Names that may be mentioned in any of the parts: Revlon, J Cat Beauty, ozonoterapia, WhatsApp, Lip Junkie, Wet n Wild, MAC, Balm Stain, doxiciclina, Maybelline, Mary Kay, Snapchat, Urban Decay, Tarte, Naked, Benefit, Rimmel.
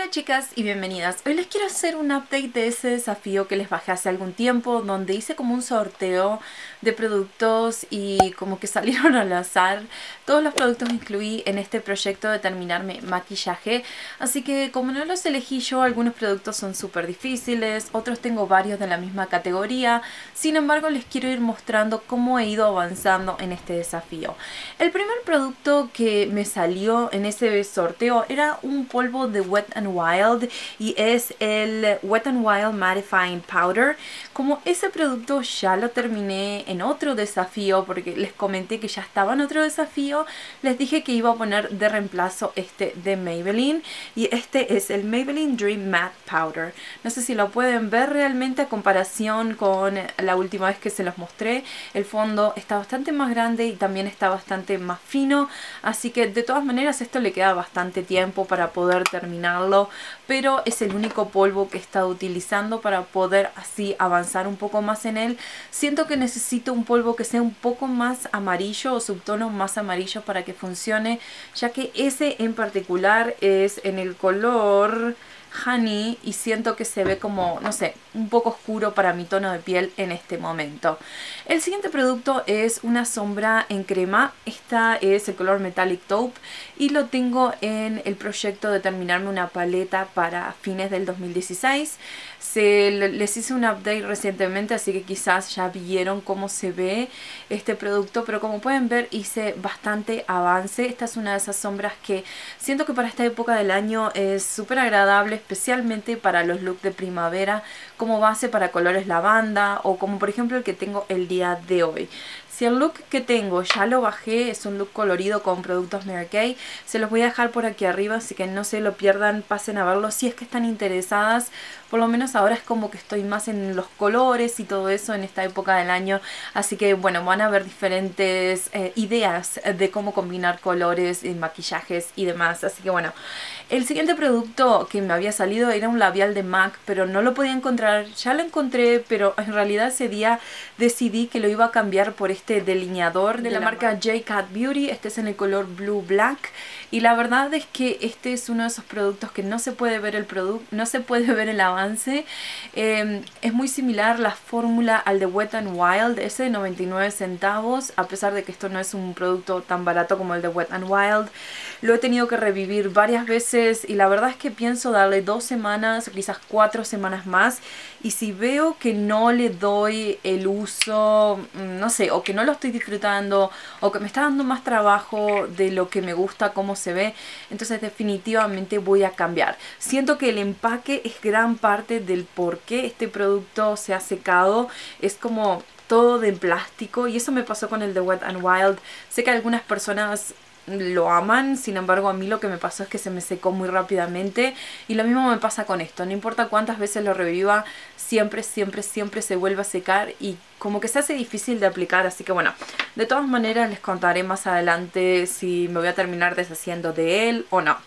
Hola chicas y bienvenidas. Hoy les quiero hacer un update de ese desafío que les bajé hace algún tiempo, donde hice como un sorteo de productos y como que salieron al azar. Todos los productos incluí en este proyecto de terminarme maquillaje, así que como no los elegí yo, algunos productos son súper difíciles, otros tengo varios de la misma categoría. Sin embargo, les quiero ir mostrando cómo he ido avanzando en este desafío. El primer producto que me salió en ese sorteo era un polvo de Wet n Wild y es el Wet n Wild Mattifying Powder. Como ese producto ya lo terminé en otro desafío, porque les comenté que ya estaba en otro desafío, les dije que iba a poner de reemplazo este de Maybelline, y este es el Maybelline Dream Matte Powder. No sé si lo pueden ver realmente a comparación con la última vez que se los mostré. El fondo está bastante más grande y también está bastante más fino, así que de todas maneras esto le queda bastante tiempo para poder terminarlo, pero es el único polvo que he estado utilizando para poder así avanzar un poco más en él. Siento que necesito un polvo que sea un poco más amarillo o subtonos más amarillos para que funcione, ya que ese en particular es en el color Honey y siento que se ve como, no sé, un poco oscuro para mi tono de piel en este momento. El siguiente producto es una sombra en crema. Esta es el color Metallic Taupe y lo tengo en el proyecto de terminarme una paleta para fines del 2016. Les hice un update recientemente, así que quizás ya vieron cómo se ve este producto, pero como pueden ver hice bastante avance. Esta es una de esas sombras que siento que para esta época del año es súper agradable, especialmente para los looks de primavera, como base para colores lavanda o como por ejemplo el que tengo el día de hoy. Si el look que tengo ya lo bajé, es un look colorido con productos Mary Kay, se los voy a dejar por aquí arriba, así que no se lo pierdan, pasen a verlo si es que están interesadas. Por lo menos ahora es como que estoy más en los colores y todo eso en esta época del año, así que bueno, van a ver diferentes ideas de cómo combinar colores, maquillajes y demás. Así que bueno, el siguiente producto que me había salido era un labial de MAC, pero no lo podía encontrar. Ya lo encontré, pero en realidad ese día decidí que lo iba a cambiar por este delineador de la marca J Cat Beauty. Este es en el color Blue Black y la verdad es que este es uno de esos productos que no se puede ver el avance. Es muy similar la fórmula al de Wet n Wild, ese de 99 centavos, a pesar de que esto no es un producto tan barato como el de Wet n Wild. Lo he tenido que revivir varias veces y la verdad es que pienso darle 2 semanas, quizás 4 semanas más, y si veo que no le doy el uso, no sé, o que no lo estoy disfrutando o que me está dando más trabajo de lo que me gusta cómo se ve, entonces definitivamente voy a cambiar. Siento que el empaque es gran parte del por qué este producto se ha secado. Es como todo de plástico y eso me pasó con el de Wet n Wild. Sé que algunas personas lo aman, sin embargo a mí lo que me pasó es que se me secó muy rápidamente y lo mismo me pasa con esto. No importa cuántas veces lo reviva, siempre se vuelve a secar y como que se hace difícil de aplicar. Así que bueno, de todas maneras les contaré más adelante si me voy a terminar deshaciendo de él o no.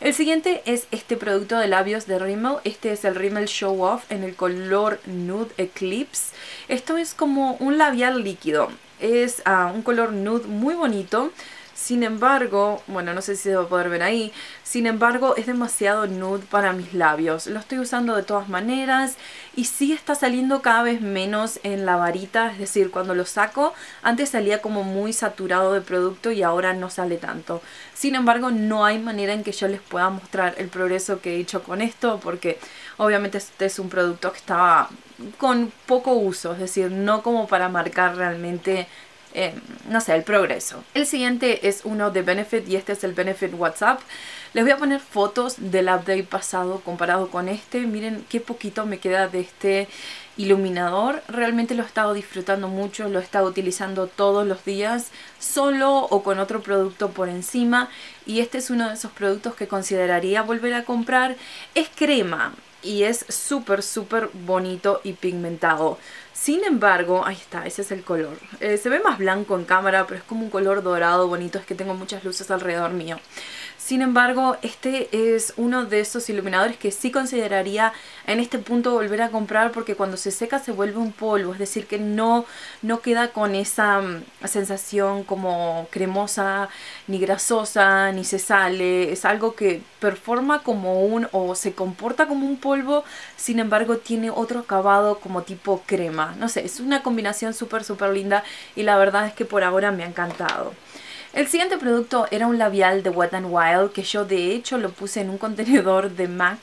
El siguiente es este producto de labios de Rimmel. Este es el Rimmel Show Off en el color Nude Eclipse. Esto es como un labial líquido, es un color nude muy bonito. Sin embargo, bueno, no sé si se va a poder ver ahí, sin embargo es demasiado nude para mis labios. Lo estoy usando de todas maneras y sí está saliendo cada vez menos en la varita, es decir, cuando lo saco, antes salía como muy saturado de producto y ahora no sale tanto. Sin embargo, no hay manera en que yo les pueda mostrar el progreso que he hecho con esto, porque obviamente este es un producto que estaba con poco uso, es decir, no como para marcar realmente no sé, el progreso. El siguiente es uno de Benefit y este es el Benefit WhatsApp. Les voy a poner fotos del update pasado comparado con este. Miren qué poquito me queda de este iluminador. Realmente lo he estado disfrutando mucho, lo he estado utilizando todos los días, solo o con otro producto por encima, y este es uno de esos productos que consideraría volver a comprar. Es crema y es súper bonito y pigmentado. Sin embargo, ahí está, ese es el color. Se ve más blanco en cámara, pero es como un color dorado bonito. Es que tengo muchas luces alrededor mío. Sin embargo, este es uno de esos iluminadores que sí consideraría en este punto volver a comprar, porque cuando se seca se vuelve un polvo, es decir que no queda con esa sensación como cremosa, ni grasosa, ni se sale. Es algo que performa como un, o se comporta como un polvo, sin embargo tiene otro acabado como tipo crema. No sé, es una combinación súper linda y la verdad es que por ahora me ha encantado. El siguiente producto era un labial de Wet n Wild que yo de hecho lo puse en un contenedor de MAC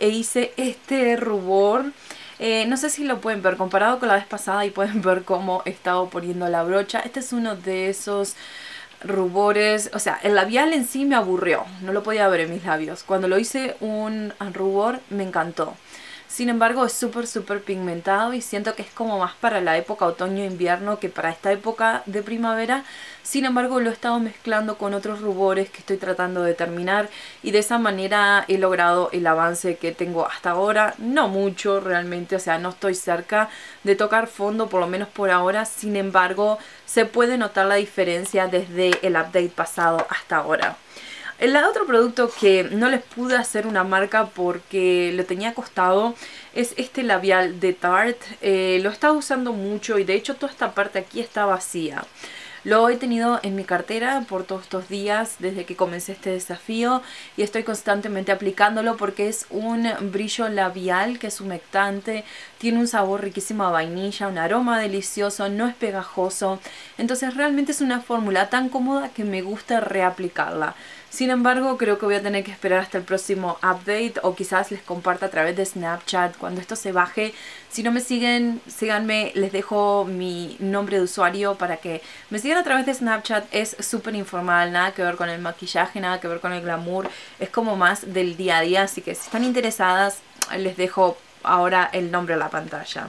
e hice este rubor. No sé si lo pueden ver, comparado con la vez pasada y pueden ver cómo he estado poniendo la brocha. Este es uno de esos rubores, o sea, el labial en sí me aburrió, no lo podía ver en mis labios. Cuando lo hice un rubor me encantó. Sin embargo, es súper pigmentado y siento que es como más para la época otoño-invierno que para esta época de primavera. Sin embargo, lo he estado mezclando con otros rubores que estoy tratando de terminar y de esa manera he logrado el avance que tengo hasta ahora. No mucho realmente, o sea, no estoy cerca de tocar fondo, por lo menos por ahora. Sin embargo, se puede notar la diferencia desde el update pasado hasta ahora. El otro producto que no les pude hacer una marca porque lo tenía acostado es este labial de Tarte. Lo he estado usando mucho y de hecho toda esta parte aquí está vacía. Lo he tenido en mi cartera por todos estos días desde que comencé este desafío y estoy constantemente aplicándolo porque es un brillo labial que es humectante, tiene un sabor riquísimo a vainilla, un aroma delicioso, no es pegajoso. Entonces realmente es una fórmula tan cómoda que me gusta reaplicarla. Sin embargo, creo que voy a tener que esperar hasta el próximo update o quizás les comparta a través de Snapchat cuando esto se baje. Si no me siguen, síganme, les dejo mi nombre de usuario para que me sigan a través de Snapchat. Es súper informal, nada que ver con el maquillaje, nada que ver con el glamour, es como más del día a día, así que si están interesadas les dejo ahora el nombre a la pantalla.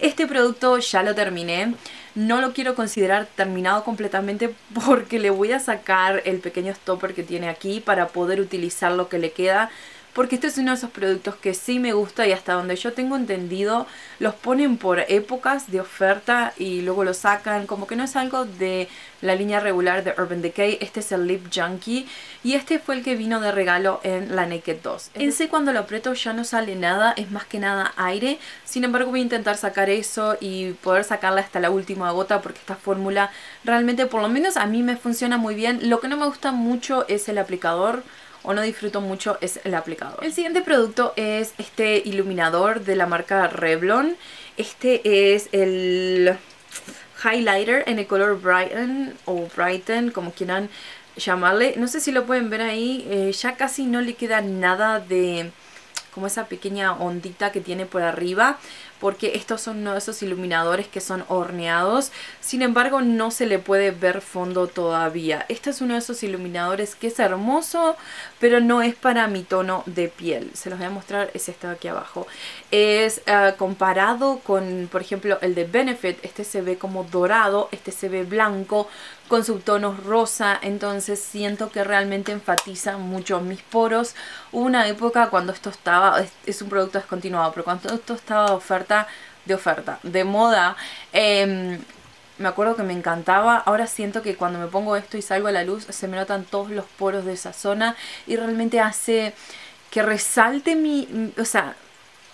Este producto ya lo terminé, no lo quiero considerar terminado completamente porque le voy a sacar el pequeño stopper que tiene aquí para poder utilizar lo que le queda, porque este es uno de esos productos que sí me gusta y hasta donde yo tengo entendido los ponen por épocas de oferta y luego lo sacan, como que no es algo de la línea regular de Urban Decay. Este es el Lip Junkie y este fue el que vino de regalo en la Naked 2. En sí, cuando lo aprieto ya no sale nada, es más que nada aire. Sin embargo, voy a intentar sacar eso y poder sacarla hasta la última gota porque esta fórmula realmente, por lo menos a mí, me funciona muy bien. Lo que no me gusta mucho es el aplicador, o no disfruto mucho es el aplicador. El siguiente producto es este iluminador de la marca Revlon. Este es el highlighter en el color Brighten o Brighten, como quieran llamarle. No sé si lo pueden ver ahí, ya casi no le queda nada de como esa pequeña ondita que tiene por arriba, porque estos son uno de esos iluminadores que son horneados. Sin embargo, no se le puede ver fondo todavía. Este es uno de esos iluminadores que es hermoso, pero no es para mi tono de piel. Se los voy a mostrar, es este de aquí abajo. Es comparado con, por ejemplo, el de Benefit. Este se ve como dorado, este se ve blanco con subtonos rosa. Entonces siento que realmente enfatiza mucho mis poros. Hubo una época cuando esto estaba, es un producto descontinuado, pero cuando esto estaba de moda, me acuerdo que me encantaba. Ahora siento que cuando me pongo esto y salgo a la luz se me notan todos los poros de esa zona y realmente hace que resalte mi, o sea,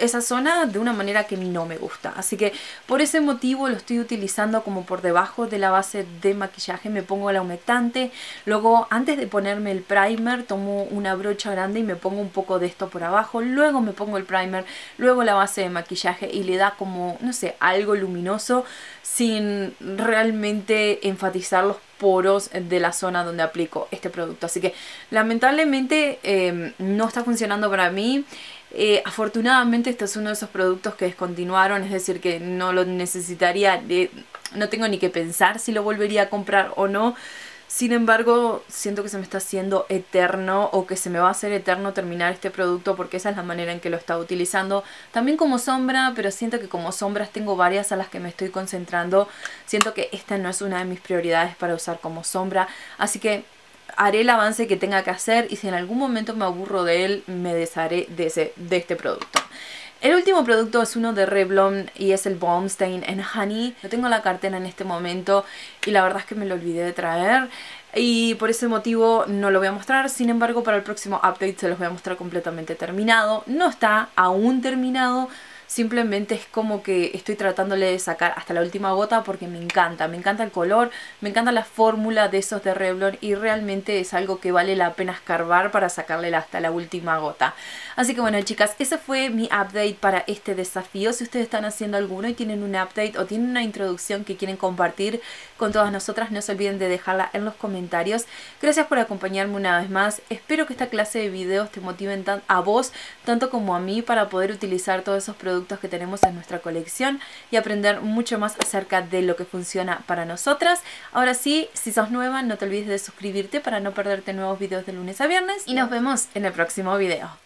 esa zona de una manera que no me gusta. Así que por ese motivo lo estoy utilizando como por debajo de la base de maquillaje. Me pongo la humectante, luego antes de ponerme el primer tomo una brocha grande y me pongo un poco de esto por abajo, luego me pongo el primer, luego la base de maquillaje y le da como, no sé, algo luminoso sin realmente enfatizar los poros de la zona donde aplico este producto. Así que lamentablemente no está funcionando para mí. Afortunadamente este es uno de esos productos que descontinuaron, es decir que no lo necesitaría, no tengo ni que pensar si lo volvería a comprar o no. Sin embargo, siento que se me está haciendo eterno, o que se me va a hacer eterno terminar este producto, porque esa es la manera en que lo estaba utilizando. También como sombra, pero siento que como sombras tengo varias a las que me estoy concentrando. Siento que esta no es una de mis prioridades para usar como sombra, así que haré el avance que tenga que hacer y si en algún momento me aburro de él, me desharé de este producto. El último producto es uno de Revlon y es el Balm Stain and Honey. Lo tengo en la cartera en este momento y la verdad es que me lo olvidé de traer. y por ese motivo no lo voy a mostrar. Sin embargo, para el próximo update se los voy a mostrar completamente terminado. No está aún terminado, simplemente es como que estoy tratándole de sacar hasta la última gota porque me encanta el color, me encanta la fórmula de esos de Revlon y realmente es algo que vale la pena escarbar para sacarle hasta la última gota. Así que bueno, chicas, ese fue mi update para este desafío. Si ustedes están haciendo alguno y tienen un update o tienen una introducción que quieren compartir con todas nosotras, no se olviden de dejarla en los comentarios. Gracias por acompañarme una vez más. Espero que esta clase de videos te motiven a vos, tanto como a mí, para poder utilizar todos esos productos que tenemos en nuestra colección y aprender mucho más acerca de lo que funciona para nosotras. Ahora sí, si sos nueva, no te olvides de suscribirte para no perderte nuevos videos de lunes a viernes y nos vemos en el próximo video.